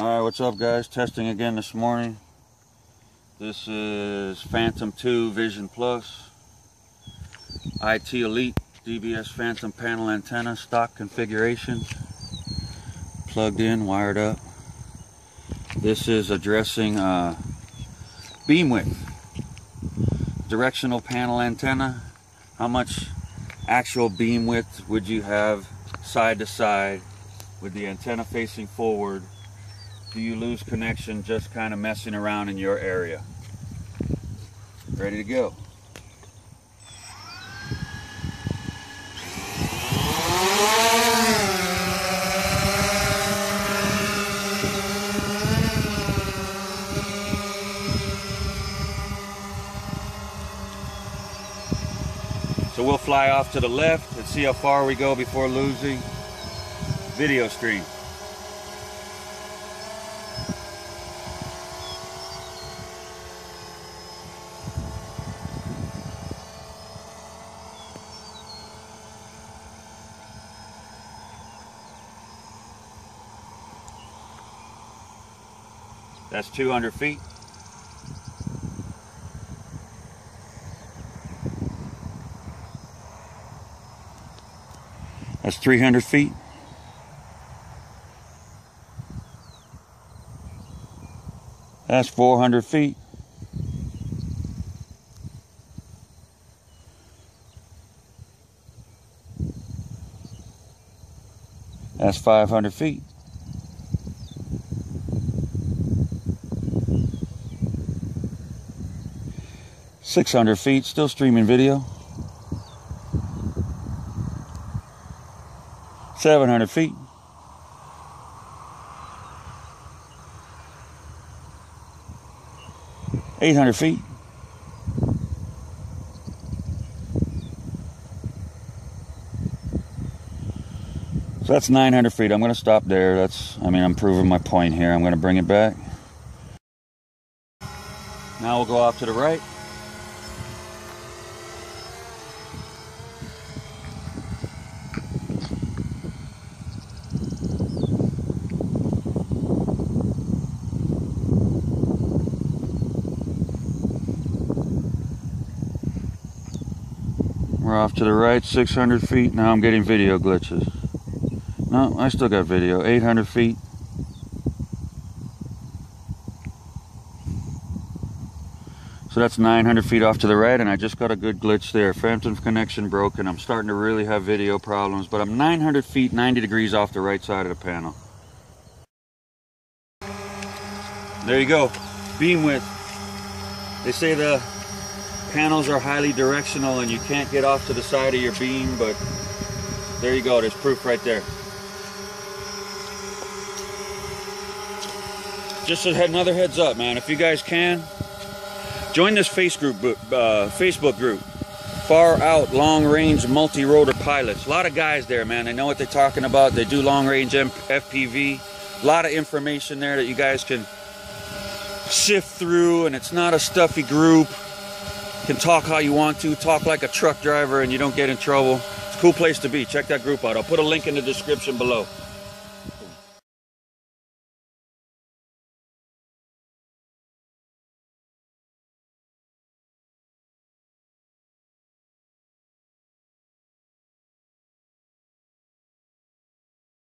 Alright, what's up guys? Testing again this morning. This is Phantom 2 Vision Plus. IT Elite DBS Phantom panel antenna stock configuration. Plugged in, wired up. This is addressing beamwidth. Directional panel antenna. How much actual beam width would you have side to side with the antenna facing forward? Do you lose connection just kind of messing around in your area? Ready to go. So we'll fly off to the left and see how far we go before losing video stream. That's 200 feet. That's 300 feet. That's 400 feet. That's 500 feet. That's 600 feet, still streaming video. 700 feet. 800 feet. So that's 900 feet. I'm going to stop there. I'm proving my point here. I'm going to bring it back. Now we'll go off to the right. We're off to the right, 600 feet. Now I'm getting video glitches. No, I still got video. 800 feet. 900 feet off to the right, and I just got a good glitch there. Phantom connection broken. I'm starting to really have video problems, but I'm 900 feet, 90 degrees off the right side of the panel. There you go. Beam width. They say the panels are highly directional and you can't get off to the side of your beam, but there you go, there's proof right there. Just another heads up, man, if you guys can, join this Facebook group, Far Out Long Range Multi-Rotor Pilots. A lot of guys there, man, they know what they're talking about. They do long range FPV, a lot of information there that you guys can sift through, and it's not a stuffy group. Can talk how you want to, talk like a truck driver, and you don't get in trouble. It's a cool place to be. Check that group out. I'll put a link in the description below.